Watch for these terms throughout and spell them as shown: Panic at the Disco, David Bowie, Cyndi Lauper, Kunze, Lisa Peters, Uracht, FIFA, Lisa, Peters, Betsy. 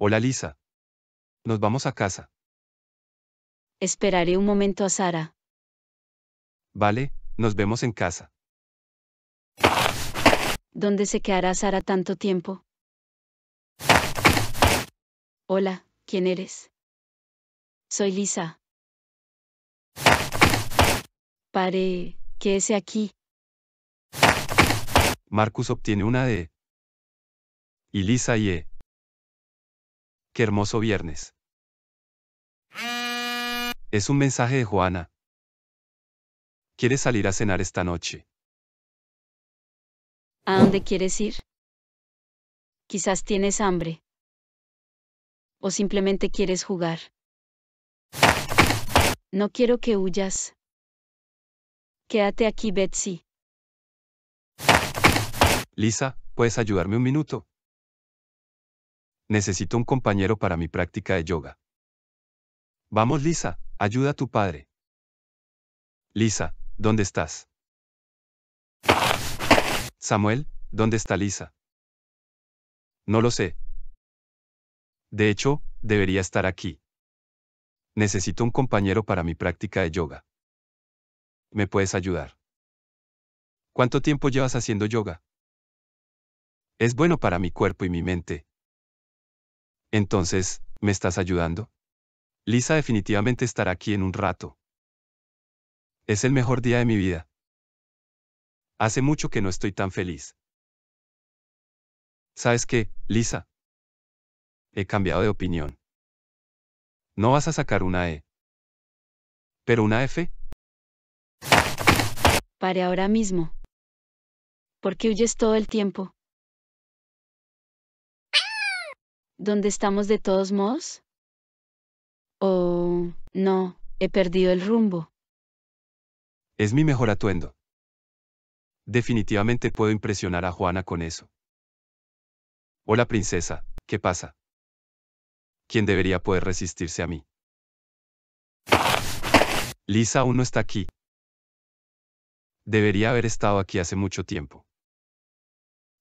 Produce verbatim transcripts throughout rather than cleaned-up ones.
Hola Lisa. Nos vamos a casa. Esperaré un momento a Sara. Vale, nos vemos en casa. ¿Dónde se quedará Sara tanto tiempo? Hola, ¿quién eres? Soy Lisa. Pare, quédese aquí. Marcus obtiene una D. Y Lisa y E. ¡Qué hermoso viernes! Es un mensaje de Juana. ¿Quieres salir a cenar esta noche? ¿A dónde quieres ir? Quizás tienes hambre. O simplemente quieres jugar. No quiero que huyas. Quédate aquí, Betsy. Lisa, ¿puedes ayudarme un minuto? Necesito un compañero para mi práctica de yoga. Vamos, Lisa, ayuda a tu padre. Lisa, ¿dónde estás? Samuel, ¿dónde está Lisa? No lo sé. De hecho, debería estar aquí. Necesito un compañero para mi práctica de yoga. ¿Me puedes ayudar? ¿Cuánto tiempo llevas haciendo yoga? Es bueno para mi cuerpo y mi mente. Entonces, ¿me estás ayudando? Lisa definitivamente estará aquí en un rato. Es el mejor día de mi vida. Hace mucho que no estoy tan feliz. ¿Sabes qué, Lisa? He cambiado de opinión. No vas a sacar una E. ¿Pero una F? Pare ahora mismo. ¿Por qué huyes todo el tiempo? ¿Dónde estamos de todos modos? Oh, no, he perdido el rumbo. Es mi mejor atuendo. Definitivamente puedo impresionar a Juana con eso. Hola princesa, ¿qué pasa? ¿Quién debería poder resistirse a mí? Lisa aún no está aquí. Debería haber estado aquí hace mucho tiempo.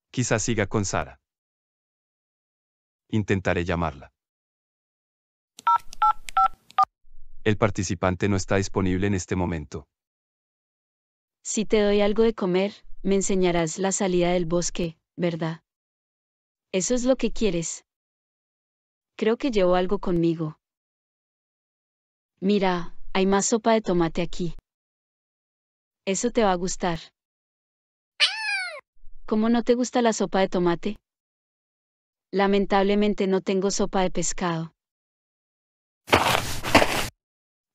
Quizás siga con Sara. Intentaré llamarla. El participante no está disponible en este momento. Si te doy algo de comer, me enseñarás la salida del bosque, ¿verdad? Eso es lo que quieres. Creo que llevo algo conmigo. Mira, hay más sopa de tomate aquí. Eso te va a gustar. ¿Cómo no te gusta la sopa de tomate? Lamentablemente no tengo sopa de pescado.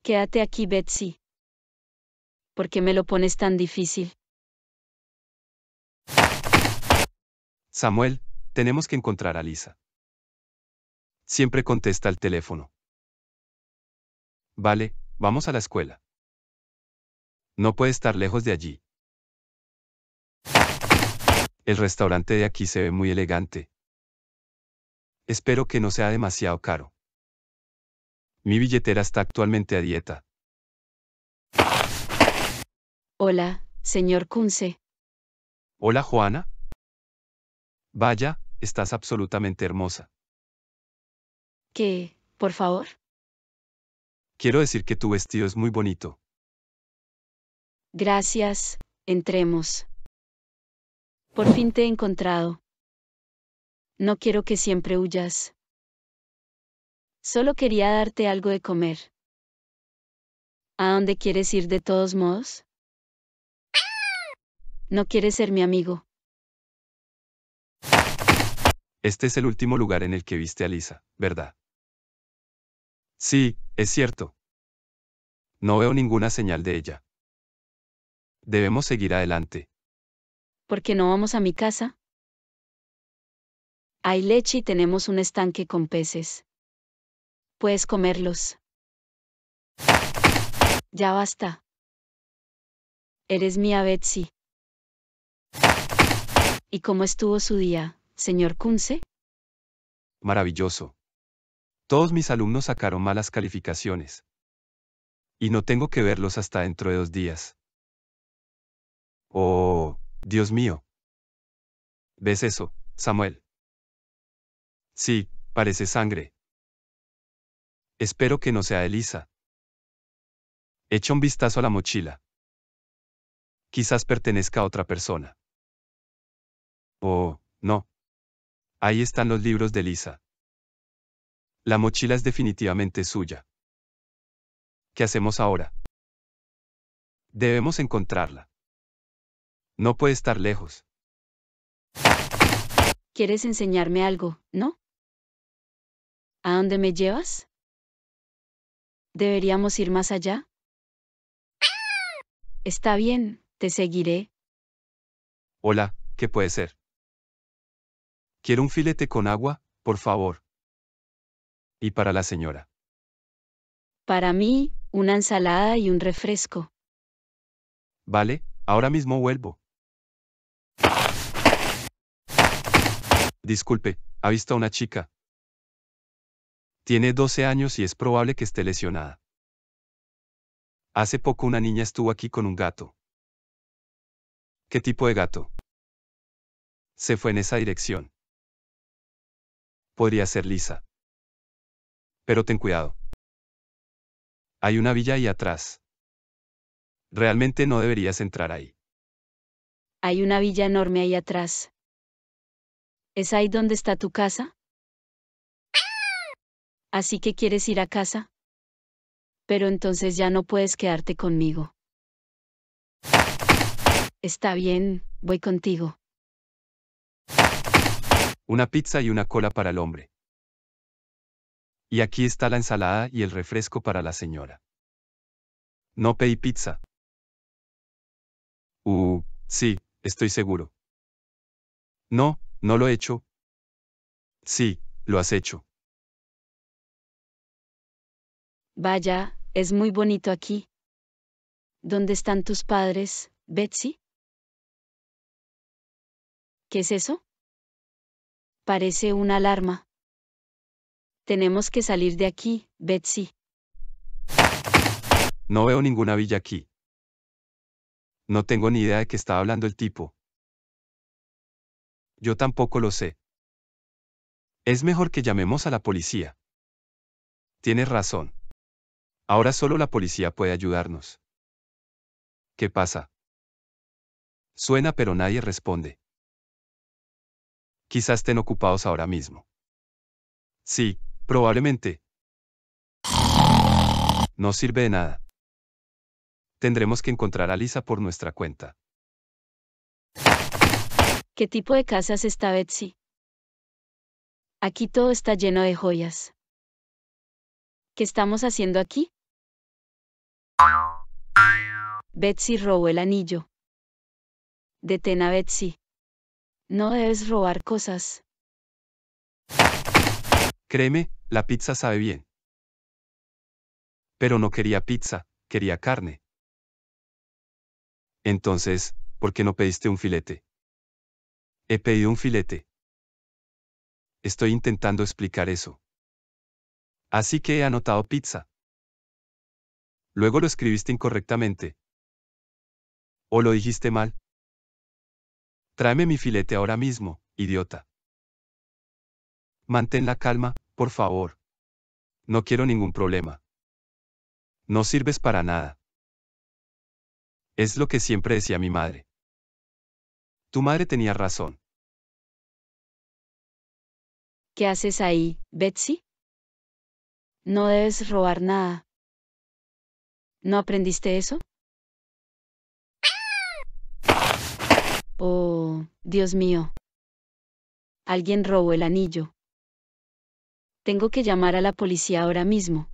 Quédate aquí, Betsy. ¿Por qué me lo pones tan difícil? Samuel, tenemos que encontrar a Lisa. Siempre contesta el teléfono. Vale, vamos a la escuela. No puede estar lejos de allí. El restaurante de aquí se ve muy elegante. Espero que no sea demasiado caro. Mi billetera está actualmente a dieta. Hola, señor Kunze. Hola, Juana. Vaya, estás absolutamente hermosa. ¿Qué, por favor? Quiero decir que tu vestido es muy bonito. Gracias, entremos. Por fin te he encontrado. No quiero que siempre huyas. Solo quería darte algo de comer. ¿A dónde quieres ir de todos modos? ¿No quieres ser mi amigo? Este es el último lugar en el que viste a Lisa, ¿verdad? Sí, es cierto. No veo ninguna señal de ella. Debemos seguir adelante. ¿Por qué no vamos a mi casa? Hay leche y tenemos un estanque con peces. Puedes comerlos. Ya basta. Eres mía, Betsy. ¿Y cómo estuvo su día, señor Kunze? Maravilloso. Todos mis alumnos sacaron malas calificaciones. Y no tengo que verlos hasta dentro de dos días. Oh, Dios mío. ¿Ves eso, Samuel? Sí, Parece sangre. Espero que no sea Elisa. Echa un vistazo a la mochila. Quizás pertenezca a otra persona. Oh, no. Ahí están los libros de Lisa. La mochila es definitivamente suya. ¿Qué hacemos ahora? Debemos encontrarla. No puede estar lejos. ¿Quieres enseñarme algo, no? ¿A dónde me llevas? ¿Deberíamos ir más allá? Está bien, te seguiré. Hola, ¿qué puede ser? Quiero un filete con agua, por favor. Y para la señora. Para mí, una ensalada y un refresco. Vale, ahora mismo vuelvo. Disculpe, ¿ha visto a una chica? Tiene doce años y es probable que esté lesionada. Hace poco una niña estuvo aquí con un gato. ¿Qué tipo de gato? Se fue en esa dirección. Podría ser Lisa. Pero ten cuidado. Hay una villa ahí atrás. Realmente no deberías entrar ahí. Hay una villa enorme ahí atrás. ¿Es ahí donde está tu casa? Así que quieres ir a casa. Pero entonces ya no puedes quedarte conmigo. Está bien, voy contigo. Una pizza y una cola para el hombre. Y aquí está la ensalada y el refresco para la señora. No pedí pizza. Uh, sí, estoy seguro. No, no lo he hecho. Sí, lo has hecho. Vaya, es muy bonito aquí. ¿Dónde están tus padres, Betsy? ¿Qué es eso? Parece una alarma. Tenemos que salir de aquí, Betsy. No veo ninguna villa aquí. No tengo ni idea de qué estaba hablando el tipo. Yo tampoco lo sé. Es mejor que llamemos a la policía. Tienes razón. Ahora solo la policía puede ayudarnos. ¿Qué pasa? Suena, pero nadie responde. Quizás estén ocupados ahora mismo. Sí, probablemente. No sirve de nada. Tendremos que encontrar a Lisa por nuestra cuenta. ¿Qué tipo de casas está Betsy? Aquí todo está lleno de joyas. ¿Qué estamos haciendo aquí? Betsy robó el anillo. Detén a Betsy. No debes robar cosas. Créeme, la pizza sabe bien. Pero no quería pizza, quería carne. Entonces, ¿por qué no pediste un filete? He pedido un filete. Estoy intentando explicar eso. Así que he anotado pizza. Luego lo escribiste incorrectamente. ¿O lo dijiste mal? Tráeme mi filete ahora mismo, idiota. Mantén la calma, por favor. No quiero ningún problema. No sirves para nada. Es lo que siempre decía mi madre. Tu madre tenía razón. ¿Qué haces ahí, Betsy? No debes robar nada. ¿No aprendiste eso? Oh, Dios mío. Alguien robó el anillo. Tengo que llamar a la policía ahora mismo.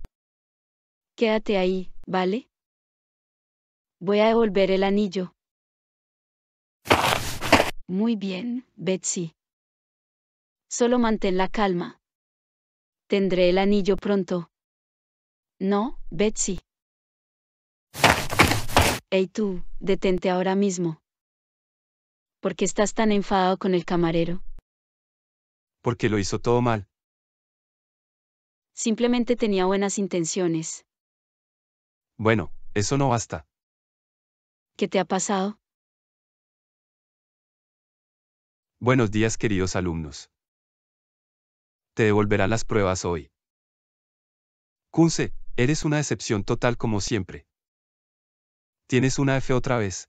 Quédate ahí, ¿vale? Voy a devolver el anillo. Muy bien, Betsy. Solo mantén la calma. Tendré el anillo pronto. No, Betsy. Hey tú, detente ahora mismo. ¿Por qué estás tan enfadado con el camarero? Porque lo hizo todo mal. Simplemente tenía buenas intenciones. Bueno, eso no basta. ¿Qué te ha pasado? Buenos días, queridos alumnos. te devolverá las pruebas hoy. Kunze, eres una decepción total como siempre. Tienes una F otra vez.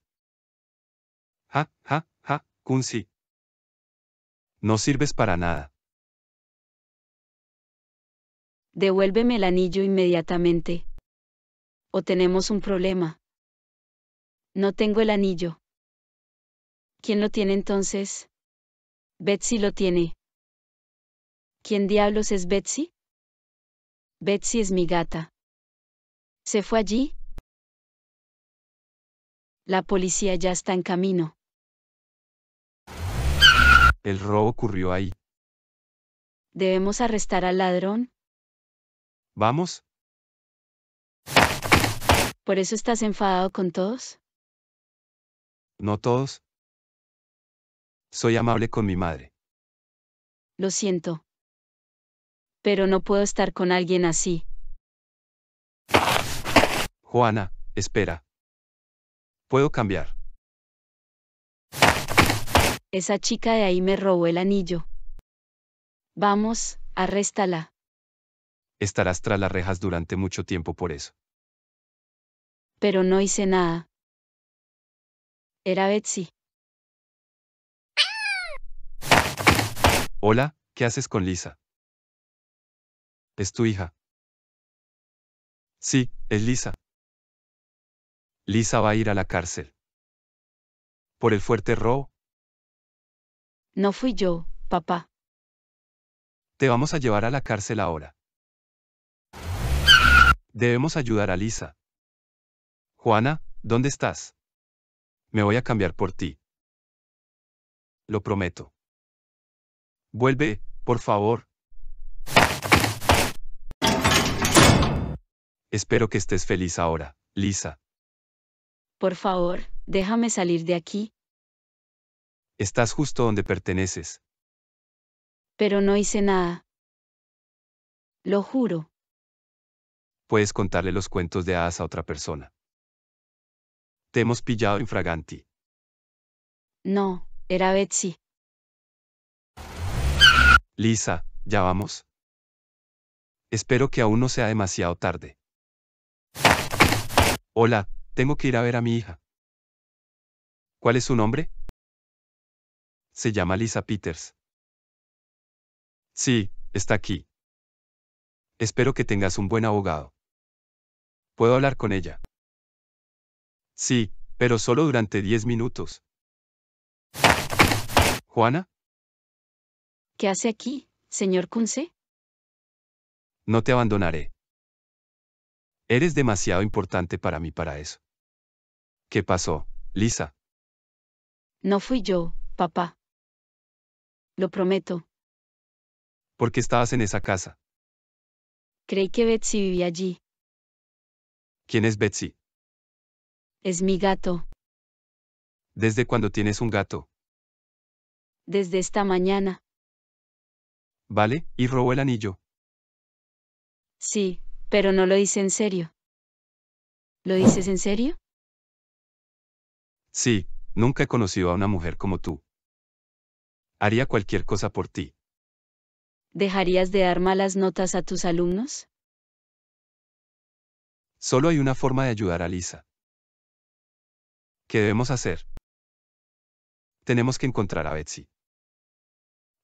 Ja, ja, ja, Kunze. No sirves para nada. Devuélveme el anillo inmediatamente. O tenemos un problema. No tengo el anillo. ¿Quién lo tiene entonces? Betsy lo tiene. ¿Quién diablos es Betsy? Betsy es mi gata. ¿Se fue allí? La policía ya está en camino. El robo ocurrió ahí. ¿Debemos arrestar al ladrón? ¿Vamos? ¿Por eso estás enfadado con todos? No todos. Soy amable con mi madre. Lo siento. Pero no puedo estar con alguien así. Juana, espera. Puedo cambiar. Esa chica de ahí me robó el anillo. Vamos, arréstala. Estarás tras las rejas durante mucho tiempo por eso. Pero no hice nada. Era Betsy. Hola, ¿qué haces con Lisa? ¿Es tu hija? Sí, es Lisa. Lisa va a ir a la cárcel. ¿Por el fuerte robo? No fui yo, papá. Te vamos a llevar a la cárcel ahora. Debemos ayudar a Lisa. Juana, ¿dónde estás? Me voy a cambiar por ti. Lo prometo. Vuelve, por favor. Espero que estés feliz ahora, Lisa. Por favor, déjame salir de aquí. Estás justo donde perteneces. Pero no hice nada. Lo juro. Puedes contarle los cuentos de hadas a otra persona. Te hemos pillado infraganti. No, era Betsy. Lisa, ¿ya vamos? Espero que aún no sea demasiado tarde. Hola, tengo que ir a ver a mi hija. ¿Cuál es su nombre? Se llama Lisa Peters. Sí, está aquí. Espero que tengas un buen abogado. ¿Puedo hablar con ella? Sí, pero solo durante diez minutos. ¿Juana? ¿Qué hace aquí, señor Kunze? No te abandonaré. Eres demasiado importante para mí para eso. ¿Qué pasó, Lisa? No fui yo, papá. Lo prometo. ¿Por qué estabas en esa casa? Creí que Betsy vivía allí. ¿Quién es Betsy? Es mi gato. ¿Desde cuándo tienes un gato? Desde esta mañana. Vale, ¿y robó el anillo? Sí. Pero no lo dice en serio. ¿Lo dices en serio? Sí, nunca he conocido a una mujer como tú. Haría cualquier cosa por ti. ¿Dejarías de dar malas notas a tus alumnos? Solo hay una forma de ayudar a Lisa. ¿Qué debemos hacer? Tenemos que encontrar a Betsy.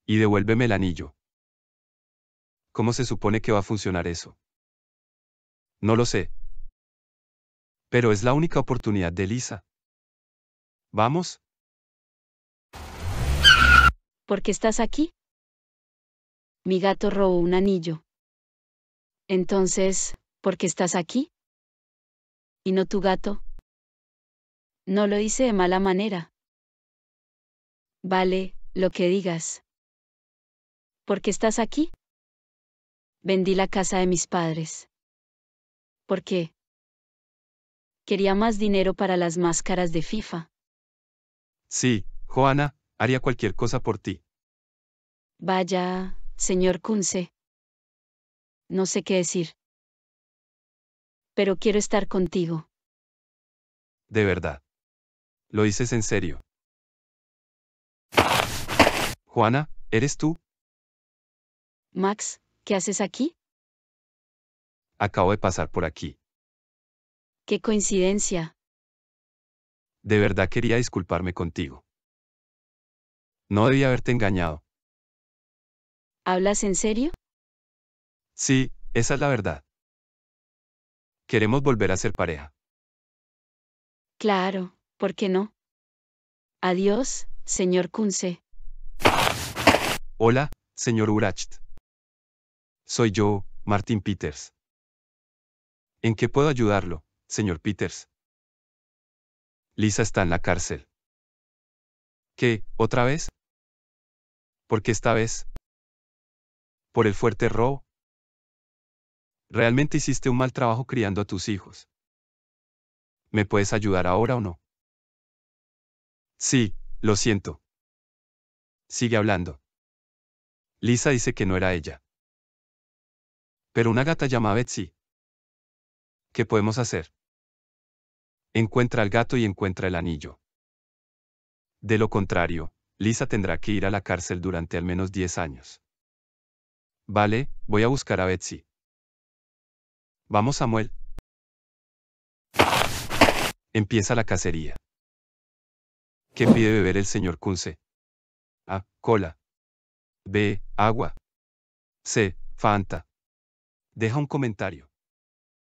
Y devuélveme el anillo. ¿Cómo se supone que va a funcionar eso? No lo sé. Pero es la única oportunidad de Lisa. ¿Vamos? ¿Por qué estás aquí? Mi gato robó un anillo. Entonces, ¿por qué estás aquí? ¿Y no tu gato? No lo hice de mala manera. Vale, lo que digas. ¿Por qué estás aquí? Vendí la casa de mis padres. ¿Por qué? Quería más dinero para las máscaras de FIFA. Sí, Juana, haría cualquier cosa por ti. Vaya, señor Kunze. No sé qué decir. Pero quiero estar contigo. De verdad. ¿Lo dices en serio? Juana, ¿eres tú? Max, ¿qué haces aquí? Acabo de pasar por aquí. ¡Qué coincidencia! De verdad quería disculparme contigo. No debía haberte engañado. ¿Hablas en serio? Sí, esa es la verdad. Queremos volver a ser pareja. Claro, ¿por qué no? Adiós, señor Kunze. Hola, señor Uracht. Soy yo, Martín Peters. ¿En qué puedo ayudarlo, señor Peters? Lisa está en la cárcel. ¿Qué, otra vez? ¿Por qué esta vez? ¿Por el fuerte robo? Realmente hiciste un mal trabajo criando a tus hijos. ¿Me puedes ayudar ahora o no? Sí, lo siento. Sigue hablando. Lisa dice que no era ella. Pero una gata llama a Betsy. ¿Qué podemos hacer? Encuentra al gato y encuentra el anillo. De lo contrario, Lisa tendrá que ir a la cárcel durante al menos diez años. Vale, voy a buscar a Betsy. Vamos, Samuel. Empieza la cacería. ¿Qué pide beber el señor Kunze? A. Cola. B. Agua. C. Fanta. Deja un comentario.